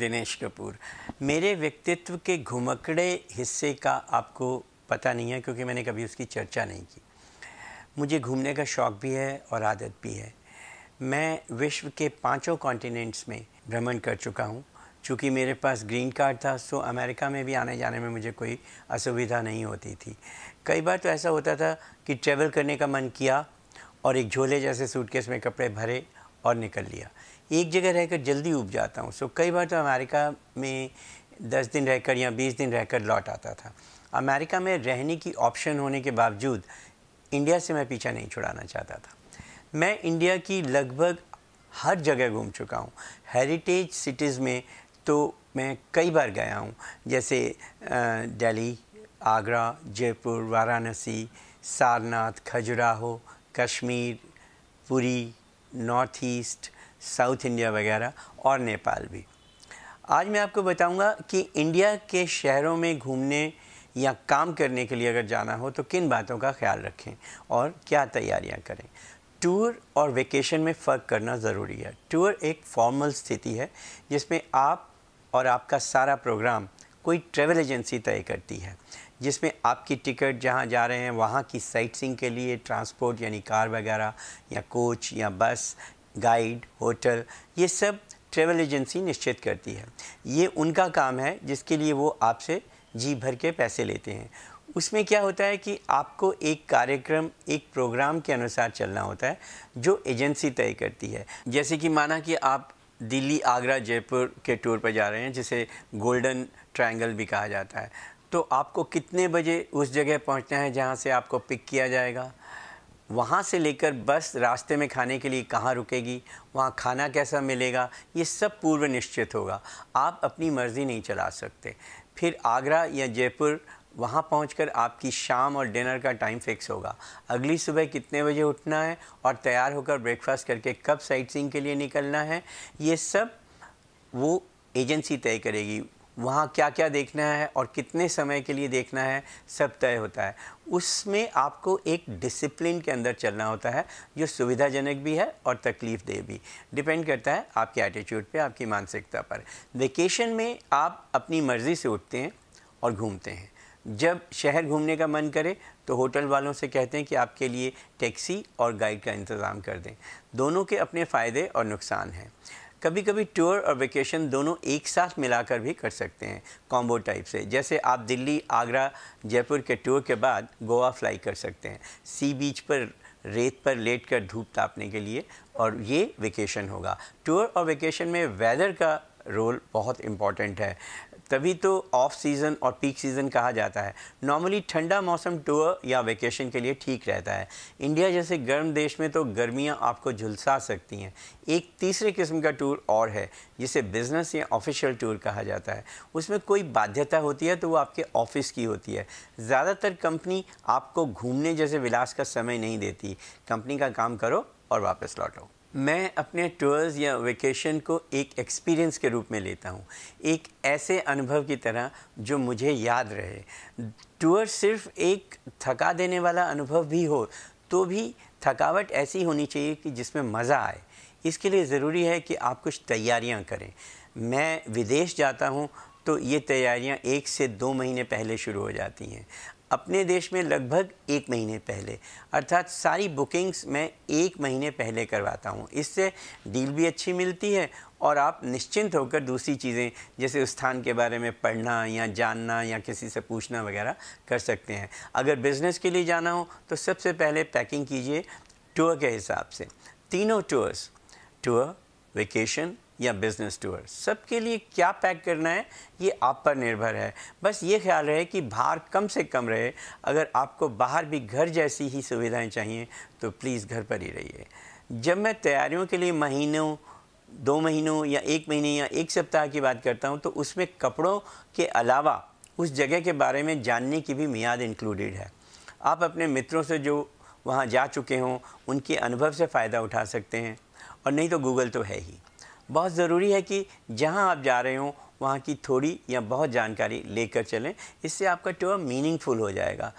दिनेश कपूर। मेरे व्यक्तित्व के घुमकड़े हिस्से का आपको पता नहीं है क्योंकि मैंने कभी उसकी चर्चा नहीं की। मुझे घूमने का शौक़ भी है और आदत भी है। मैं विश्व के 5 कॉन्टिनेंट्स में भ्रमण कर चुका हूँ। चूँकि मेरे पास ग्रीन कार्ड था सो अमेरिका में भी आने जाने में मुझे कोई असुविधा नहीं होती थी। कई बार तो ऐसा होता था कि ट्रैवल करने का मन किया और एक झोले जैसे सूटकेस में कपड़े भरे और निकल लिया। एक जगह रहकर जल्दी उब जाता हूँ सो कई बार तो अमेरिका में 10 दिन रहकर या 20 दिन रहकर लौट आता था। अमेरिका में रहने की ऑप्शन होने के बावजूद इंडिया से मैं पीछा नहीं छुड़ाना चाहता था। मैं इंडिया की लगभग हर जगह घूम चुका हूँ। हेरिटेज सिटीज़ में तो मैं कई बार गया हूँ, जैसे Delhi, Agra, Jaipur, Varanasi, Sarnath, Khajuraho, Kashmir, Puri, north east, south India वगैरह और नेपाल भी। आज मैं आपको बताऊंगा कि इंडिया के शहरों में घूमने या काम करने के लिए अगर जाना हो तो किन बातों का ख्याल रखें और क्या तैयारियां करें। टूर और वेकेशन में फ़र्क करना ज़रूरी है। टूर एक फॉर्मल स्थिति है जिसमें आप और आपका सारा प्रोग्राम कोई ट्रैवल एजेंसी तय करती है, जिसमें आपकी टिकट, जहां जा रहे हैं वहां की साइट सीइंग के लिए ट्रांसपोर्ट यानी कार वगैरह या कोच या बस, गाइड, होटल, ये सब ट्रैवल एजेंसी निश्चित करती है। ये उनका काम है जिसके लिए वो आपसे जी भर के पैसे लेते हैं। उसमें क्या होता है कि आपको एक कार्यक्रम, एक प्रोग्राम के अनुसार चलना होता है जो एजेंसी तय करती है। जैसे कि माना कि आप दिल्ली, आगरा, जयपुर के टूर पर जा रहे हैं, जिसे गोल्डन ट्रायंगल भी कहा जाता है, तो आपको कितने बजे उस जगह पहुंचना है जहां से आपको पिक किया जाएगा, वहां से लेकर बस रास्ते में खाने के लिए कहां रुकेगी, वहां खाना कैसा मिलेगा, ये सब पूर्व निश्चित होगा। आप अपनी मर्ज़ी नहीं चला सकते। फिर आगरा या जयपुर, वहाँ पहुँच आपकी शाम और डिनर का टाइम फिक्स होगा। अगली सुबह कितने बजे उठना है और तैयार होकर ब्रेकफास्ट करके कब साइट सीइंग के लिए निकलना है, ये सब वो एजेंसी तय करेगी। वहाँ क्या क्या देखना है और कितने समय के लिए देखना है, सब तय होता है। उसमें आपको एक डिसिप्लिन के अंदर चलना होता है जो सुविधाजनक भी है और तकलीफ़ देह भी। डिपेंड करता है आपके एटीट्यूड पर, आपकी मानसिकता पर। वेकेशन में आप अपनी मर्ज़ी से उठते हैं और घूमते हैं। जब शहर घूमने का मन करे तो होटल वालों से कहते हैं कि आपके लिए टैक्सी और गाइड का इंतज़ाम कर दें। दोनों के अपने फ़ायदे और नुकसान हैं। कभी कभी टूर और वेकेशन दोनों एक साथ मिलाकर भी कर सकते हैं, कॉम्बो टाइप से। जैसे आप दिल्ली, आगरा, जयपुर के टूर के बाद गोवा फ्लाई कर सकते हैं, सी बीच पर रेत पर लेटकर धूप तापने के लिए, और ये वेकेशन होगा। टूर और वेकेशन में वेदर का रोल बहुत इम्पॉर्टेंट है, तभी तो ऑफ सीज़न और पीक सीज़न कहा जाता है। नॉर्मली ठंडा मौसम टूर या वेकेशन के लिए ठीक रहता है। इंडिया जैसे गर्म देश में तो गर्मियां आपको झुलसा सकती हैं। एक तीसरे किस्म का टूर और है जिसे बिज़नेस या ऑफिशियल टूर कहा जाता है। उसमें कोई बाध्यता होती है तो वो आपके ऑफिस की होती है। ज़्यादातर कंपनी आपको घूमने जैसे विलास का समय नहीं देती। कंपनी का काम करो और वापस लौटो। मैं अपने टूर्स या वेकेशन को एक एक्सपीरियंस के रूप में लेता हूँ, एक ऐसे अनुभव की तरह जो मुझे याद रहे। टूर सिर्फ एक थका देने वाला अनुभव भी हो तो भी थकावट ऐसी होनी चाहिए कि जिसमें मज़ा आए। इसके लिए ज़रूरी है कि आप कुछ तैयारियाँ करें। मैं विदेश जाता हूँ तो ये तैयारियाँ 1 से 2 महीने पहले शुरू हो जाती हैं, अपने देश में लगभग 1 महीने पहले, अर्थात सारी बुकिंग्स मैं 1 महीने पहले करवाता हूँ। इससे डील भी अच्छी मिलती है और आप निश्चिंत होकर दूसरी चीज़ें जैसे उस स्थान के बारे में पढ़ना या जानना या किसी से पूछना वगैरह कर सकते हैं। अगर बिज़नेस के लिए जाना हो तो सबसे पहले पैकिंग कीजिए टूर के हिसाब से। तीनों टूर्स, टूर, वेकेशन या बिज़नेस टूर, सबके लिए क्या पैक करना है ये आप पर निर्भर है। बस ये ख्याल रहे कि भार कम से कम रहे। अगर आपको बाहर भी घर जैसी ही सुविधाएं चाहिए तो प्लीज़ घर पर ही रहिए। जब मैं तैयारियों के लिए महीनों, 2 महीनों या 1 महीने या 1 सप्ताह की बात करता हूँ तो उसमें कपड़ों के अलावा उस जगह के बारे में जानने की भी मियाद इंक्लूडेड है। आप अपने मित्रों से जो वहाँ जा चुके हों उनके अनुभव से फ़ायदा उठा सकते हैं, और नहीं तो गूगल तो है ही। बहुत ज़रूरी है कि जहां आप जा रहे हों वहां की थोड़ी या बहुत जानकारी लेकर चलें। इससे आपका टूर मीनिंगफुल हो जाएगा।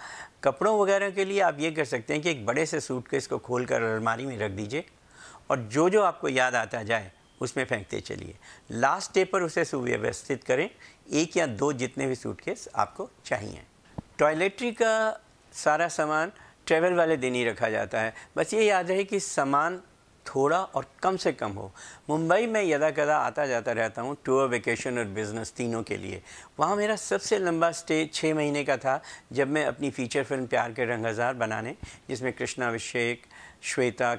कपड़ों वगैरह के लिए आप ये कर सकते हैं कि एक बड़े से सूटकेस को खोलकर अलमारी में रख दीजिए और जो जो आपको याद आता जाए उसमें फेंकते चलिए। लास्ट डे पर उसे सुव्यवस्थित करें, एक या दो जितने भी सूटकेस आपको चाहिए। टॉयलेटरी का सारा सामान ट्रैवल वाले दिन ही रखा जाता है, बस ये याद रहे कि सामान थोड़ा और कम से कम हो। मुंबई में यदा कदा आता जाता रहता हूँ टूर, वेकेशन और बिज़नेस तीनों के लिए। वहाँ मेरा सबसे लंबा स्टे 6 महीने का था, जब मैं अपनी फ़ीचर फिल्म प्यार के रंग हजार बनाने, जिसमें कृष्णाभिषेक, श्वेता,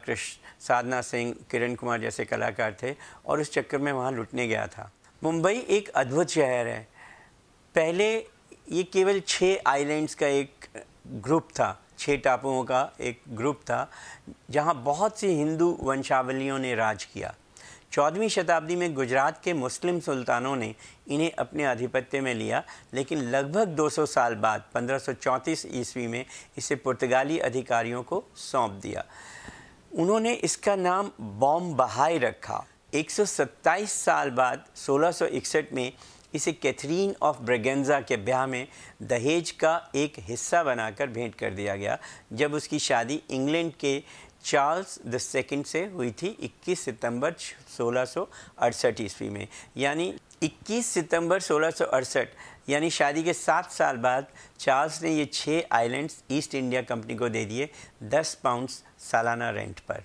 साधना सिंह, किरण कुमार जैसे कलाकार थे, और उस चक्कर में वहाँ लुटने गया था। मुंबई एक अद्भुत शहर है। पहले ये केवल 6 आइलैंड्स का एक ग्रुप था, 6 टापुओं का एक ग्रुप था, जहाँ बहुत सी हिंदू वंशावलियों ने राज किया। 14वीं शताब्दी में गुजरात के मुस्लिम सुल्तानों ने इन्हें अपने आधिपत्य में लिया, लेकिन लगभग 200 साल बाद 1534 ईस्वी में इसे पुर्तगाली अधिकारियों को सौंप दिया। उन्होंने इसका नाम बॉम बहाई रखा। 127 साल बाद 1661 में इसे कैथरीन ऑफ ब्रेगेंजा के ब्याह में दहेज का एक हिस्सा बनाकर भेंट कर दिया गया, जब उसकी शादी इंग्लैंड के चार्ल्स II से हुई थी 21 सितंबर 1668 ईस्वी में। यानी 21 सितंबर 1668 यानी शादी के 7 साल बाद चार्ल्स ने ये 6 आइलैंड्स ईस्ट इंडिया कंपनी को दे दिए 10 पाउंड्स सालाना रेंट पर।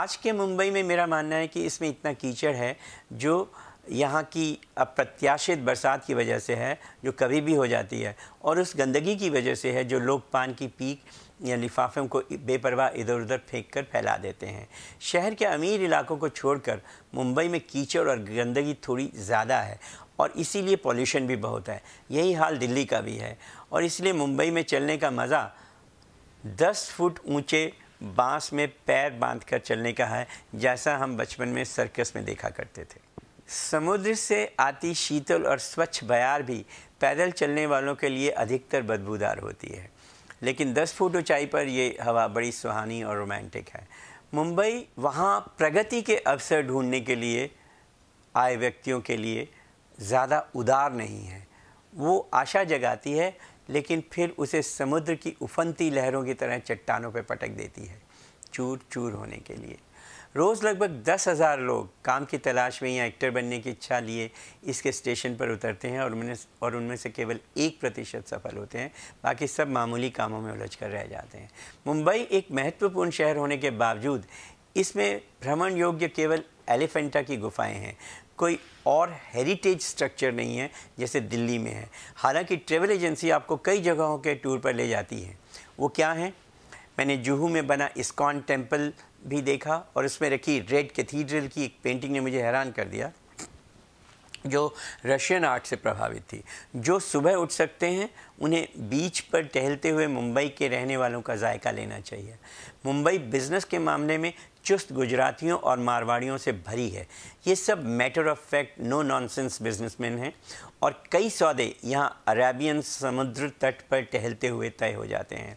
आज के मुंबई में मेरा मानना है कि इसमें इतना कीचड़ है, जो यहाँ की अप्रत्याशित बरसात की वजह से है, जो कभी भी हो जाती है, और उस गंदगी की वजह से है जो लोग पान की पीक या लिफाफों को बेपरवाह इधर उधर फेंककर फैला देते हैं। शहर के अमीर इलाकों को छोड़कर मुंबई में कीचड़ और गंदगी थोड़ी ज़्यादा है, और इसीलिए पॉल्यूशन भी बहुत है। यही हाल दिल्ली का भी है, और इसलिए मुंबई में चलने का मज़ा 10 फुट ऊँचे बाँस में पैर बांध कर चलने का है, जैसा हम बचपन में सर्कस में देखा करते थे। समुद्र से आती शीतल और स्वच्छ बयार भी पैदल चलने वालों के लिए अधिकतर बदबूदार होती है, लेकिन 10 फुट ऊंचाई पर ये हवा बड़ी सुहानी और रोमांटिक है। मुंबई वहाँ प्रगति के अवसर ढूंढने के लिए आए व्यक्तियों के लिए ज़्यादा उदार नहीं है। वो आशा जगाती है, लेकिन फिर उसे समुद्र की उफनती लहरों की तरह चट्टानों पर पटक देती है, चूर चूर होने के लिए। रोज़ लगभग 10,000 लोग काम की तलाश में या एक्टर बनने की इच्छा लिए इसके स्टेशन पर उतरते हैं, और उनमें से केवल 1% सफल होते हैं, बाकी सब मामूली कामों में उलझ कर रह जाते हैं। मुंबई एक महत्वपूर्ण शहर होने के बावजूद इसमें भ्रमण योग्य केवल एलिफेंटा की गुफाएं हैं, कोई और हेरिटेज स्ट्रक्चर नहीं है जैसे दिल्ली में है। हालाँकि ट्रेवल एजेंसी आपको कई जगहों के टूर पर ले जाती है। वो क्या हैं? मैंने जुहू में बना ISKCON टेम्पल भी देखा, और उसमें रखी रेड कैथीड्रल की एक पेंटिंग ने मुझे हैरान कर दिया, जो रशियन आर्ट से प्रभावित थी। जो सुबह उठ सकते हैं, उन्हें बीच पर टहलते हुए मुंबई के रहने वालों का जायका लेना चाहिए। मुंबई बिज़नेस के मामले में चुस्त गुजरातियों और मारवाड़ियों से भरी है। ये सब matter of fact, no nonsense businessman हैं, और कई सौदे यहाँ अरेबियन समुद्र तट पर टहलते हुए तय हो जाते हैं।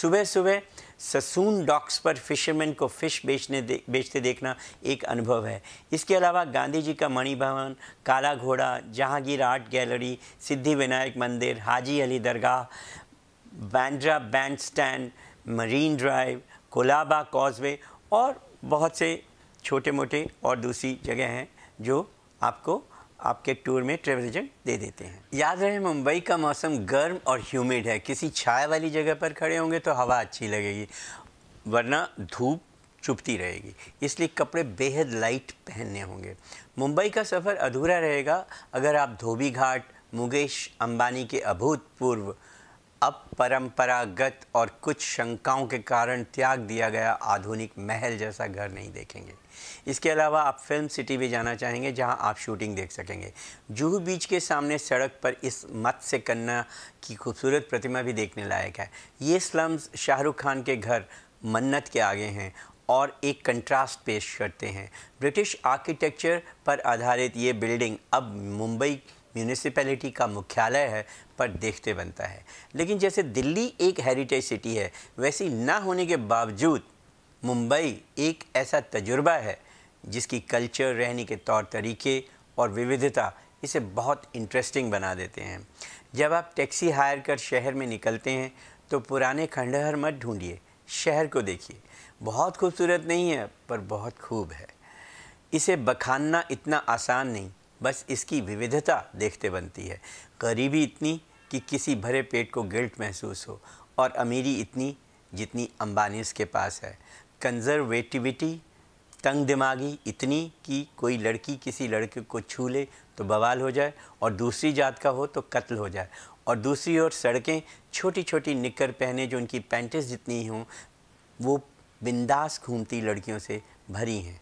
सुबह सुबह ससून डॉक्स पर फिशरमैन को फ़िश बेचते देखना एक अनुभव है। इसके अलावा गांधी जी का मणि भवन, काला घोड़ा, जहांगीर आर्ट गैलरी, सिद्धिविनायक मंदिर, हाजी अली दरगाह, Bandra band stand, marine drive, Colaba causeway, और बहुत से छोटे मोटे और दूसरी जगह हैं जो आपको आपके टूर में ट्रैवल एजेंट दे देते हैं। याद रहे, मुंबई का मौसम गर्म और ह्यूमिड है। किसी छाया वाली जगह पर खड़े होंगे तो हवा अच्छी लगेगी, वरना धूप चुभती रहेगी, इसलिए कपड़े बेहद लाइट पहनने होंगे। मुंबई का सफ़र अधूरा रहेगा अगर आप धोबी घाट, मुकेश अंबानी के अभूतपूर्व, अब परंपरागत और कुछ शंकाओं के कारण त्याग दिया गया आधुनिक महल जैसा घर नहीं देखेंगे। इसके अलावा आप फिल्म सिटी भी जाना चाहेंगे, जहां आप शूटिंग देख सकेंगे। जुहू बीच के सामने सड़क पर इस मत्स्य कन्या की खूबसूरत प्रतिमा भी देखने लायक है। ये स्लम्स शाह रुख खान के घर मन्नत के आगे हैं, और एक कंट्रास्ट पेश करते हैं। ब्रिटिश आर्किटेक्चर पर आधारित ये बिल्डिंग अब मुंबई म्यूनिसिपैलिटी का मुख्यालय है, पर देखते बनता है। लेकिन जैसे दिल्ली एक हेरिटेज सिटी है, वैसी ना होने के बावजूद मुंबई एक ऐसा तजुर्बा है जिसकी कल्चर, रहने के तौर तरीके और विविधता इसे बहुत इंटरेस्टिंग बना देते हैं। जब आप टैक्सी हायर कर शहर में निकलते हैं तो पुराने खंडहर मत ढूंढिए, शहर को देखिए। बहुत खूबसूरत नहीं है, पर बहुत खूब है। इसे बखानना इतना आसान नहीं, बस इसकी विविधता देखते बनती है। गरीबी इतनी कि किसी भरे पेट को गिल्ट महसूस हो, और अमीरी इतनी जितनी अंबानीज़ के पास है। कंजर्वेटिविटी, तंग दिमागी इतनी कि कोई लड़की किसी लड़के को छू ले तो बवाल हो जाए, और दूसरी जात का हो तो कत्ल हो जाए। और दूसरी ओर सड़कें छोटी छोटी निक्कर पहने जो उनकी पैंटिस जितनी हों, वो बिंदास घूमती लड़कियों से भरी हैं।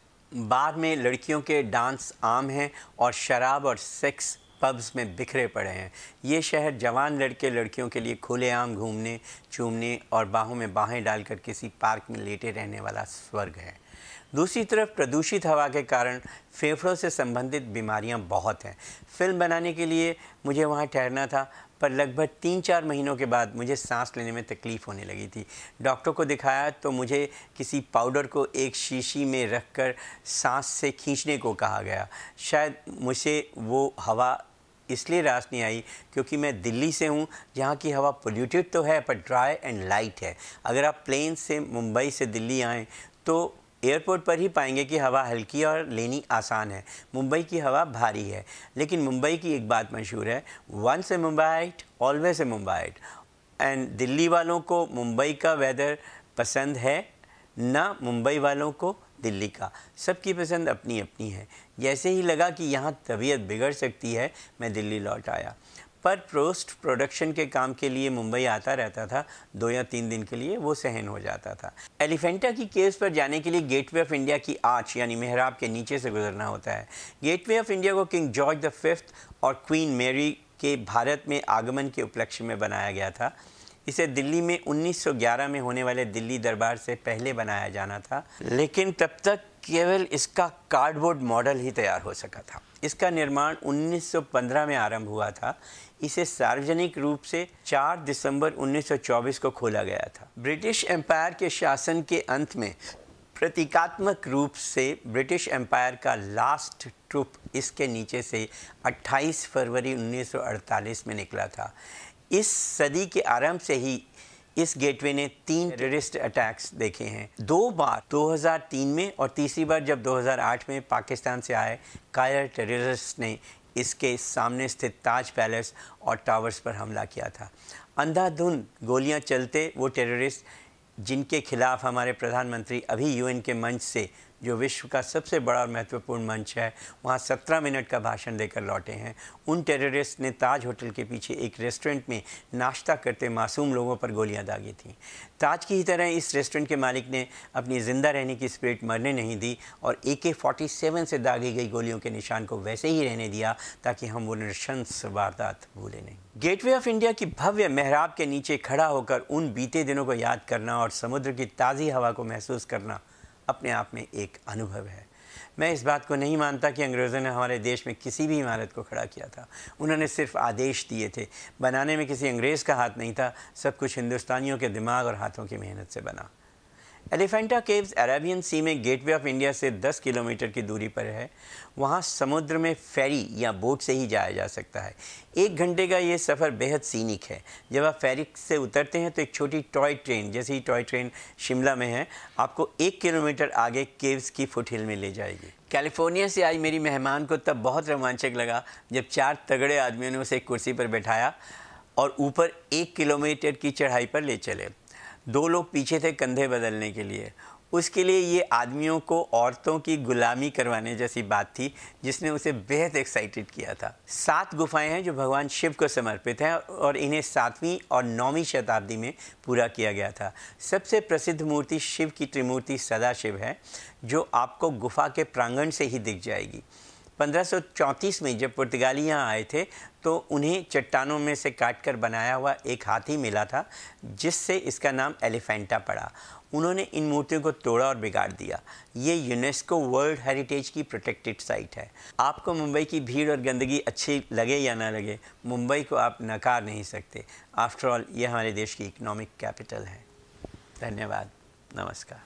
बार में लड़कियों के डांस आम हैं और शराब और सेक्स पब्स में बिखरे पड़े हैं। ये शहर जवान लड़के लड़कियों के लिए खुलेआम घूमने, चूमने और बाहों में बाहें डालकर किसी पार्क में लेटे रहने वाला स्वर्ग है। दूसरी तरफ प्रदूषित हवा के कारण फेफड़ों से संबंधित बीमारियां बहुत हैं। फिल्म बनाने के लिए मुझे वहाँ ठहरना था, पर लगभग 3-4 महीनों के बाद मुझे सांस लेने में तकलीफ़ होने लगी थी। डॉक्टर को दिखाया तो मुझे किसी पाउडर को एक शीशी में रखकर सांस से खींचने को कहा गया। शायद मुझे वो हवा इसलिए रास नहीं आई क्योंकि मैं दिल्ली से हूँ, जहाँ की हवा पोल्यूटेड तो है पर ड्राई एंड लाइट है। अगर आप प्लेन से मुंबई से दिल्ली आएँ तो एयरपोर्ट पर ही पाएंगे कि हवा हल्की और लेनी आसान है। मुंबई की हवा भारी है। लेकिन मुंबई की एक बात मशहूर है, once a Mumbaite always a Mumbaite. And Delhi वालों को मुंबई का वेदर पसंद है ना मुंबई वालों को दिल्ली का। सबकी पसंद अपनी अपनी है। जैसे ही लगा कि यहाँ तबीयत बिगड़ सकती है, मैं दिल्ली लौट आया, पर पोस्ट प्रोडक्शन के काम के लिए मुंबई आता रहता था। 2 या 3 दिन के लिए वो सहन हो जाता था। एलिफेंटा की केस पर जाने के लिए गेटवे ऑफ इंडिया की आर्च यानी मेहराब के नीचे से गुजरना होता है। गेटवे ऑफ इंडिया को किंग जॉर्ज V और क्वीन मेरी के भारत में आगमन के उपलक्ष्य में बनाया गया था। इसे दिल्ली में 1911 में होने वाले दिल्ली दरबार से पहले बनाया जाना था, लेकिन तब तक केवल इसका कार्डबोर्ड मॉडल ही तैयार हो सका था। इसका निर्माण 1915 में आरंभ हुआ था। इसे सार्वजनिक रूप से 4 दिसंबर 1924 को खोला गया था। ब्रिटिश एम्पायर के शासन के अंत में प्रतीकात्मक रूप से ब्रिटिश एम्पायर का लास्ट ट्रूप इसके नीचे से 28 फरवरी 1948 में निकला था। इस सदी के आरंभ से ही इस गेटवे ने 3 टेररिस्ट अटैक्स देखे हैं। 2 बार 2003 में और तीसरी बार जब 2008 में पाकिस्तान से आए कायर टेररिस्ट ने इसके सामने स्थित ताज पैलेस और टावर्स पर हमला किया था। अंधाधुंध गोलियां चलते वो टेररिस्ट, जिनके खिलाफ हमारे प्रधानमंत्री अभी UN के मंच से, जो विश्व का सबसे बड़ा और महत्वपूर्ण मंच है, वहाँ 17 मिनट का भाषण देकर लौटे हैं। उन टेररिस्ट ने ताज होटल के पीछे एक रेस्टोरेंट में नाश्ता करते मासूम लोगों पर गोलियां दागी थीं। ताज की ही तरह इस रेस्टोरेंट के मालिक ने अपनी ज़िंदा रहने की स्पिरिट मरने नहीं दी और AK-47 से दागी गई गोलियों के निशान को वैसे ही रहने दिया, ताकि हम वो नृशंस वारदात भूले नहीं। गेटवे ऑफ इंडिया की भव्य मेहराब के नीचे खड़ा होकर उन बीते दिनों को याद करना और समुद्र की ताज़ी हवा को महसूस करना अपने आप में एक अनुभव है। मैं इस बात को नहीं मानता कि अंग्रेज़ों ने हमारे देश में किसी भी इमारत को खड़ा किया था। उन्होंने सिर्फ आदेश दिए थे। बनाने में किसी अंग्रेज़ का हाथ नहीं था। सब कुछ हिंदुस्तानियों के दिमाग और हाथों की मेहनत से बना। एलिफेंटा केव्स अरेबियन सी में गेटवे ऑफ इंडिया से 10 किलोमीटर की दूरी पर है। वहाँ समुद्र में फेरी या बोट से ही जाया जा सकता है। 1 घंटे का ये सफ़र बेहद सीनिक है। जब आप फेरी से उतरते हैं तो एक छोटी टॉय ट्रेन, जैसी टॉय ट्रेन शिमला में है, आपको 1 किलोमीटर आगे केव्स की फुटहिल में ले जाएगी। कैलिफोर्निया से आई मेरी मेहमान को तब बहुत रोमांचक लगा जब 4 तगड़े आदमियों ने उसे एक कुर्सी पर बैठाया और ऊपर 1 किलोमीटर की चढ़ाई पर ले चले। 2 लोग पीछे थे कंधे बदलने के लिए। उसके लिए ये आदमियों को औरतों की गुलामी करवाने जैसी बात थी, जिसने उसे बेहद एक्साइटेड किया था। 7 गुफाएं हैं जो भगवान शिव को समर्पित हैं और इन्हें 7वीं और 9वीं शताब्दी में पूरा किया गया था। सबसे प्रसिद्ध मूर्ति शिव की त्रिमूर्ति सदाशिव है, जो आपको गुफा के प्रांगण से ही दिख जाएगी। 1534 में जब पुर्तगाली यहाँ आए थे तो उन्हें चट्टानों में से काटकर बनाया हुआ एक हाथी मिला था, जिससे इसका नाम एलिफेंटा पड़ा। उन्होंने इन मूर्तियों को तोड़ा और बिगाड़ दिया। ये यूनेस्को वर्ल्ड हेरिटेज की प्रोटेक्टेड साइट है। आपको मुंबई की भीड़ और गंदगी अच्छी लगे या ना लगे, मुंबई को आप नकार नहीं सकते। आफ्टर ऑल, ये हमारे देश की इकोनॉमिक कैपिटल है। धन्यवाद। नमस्कार।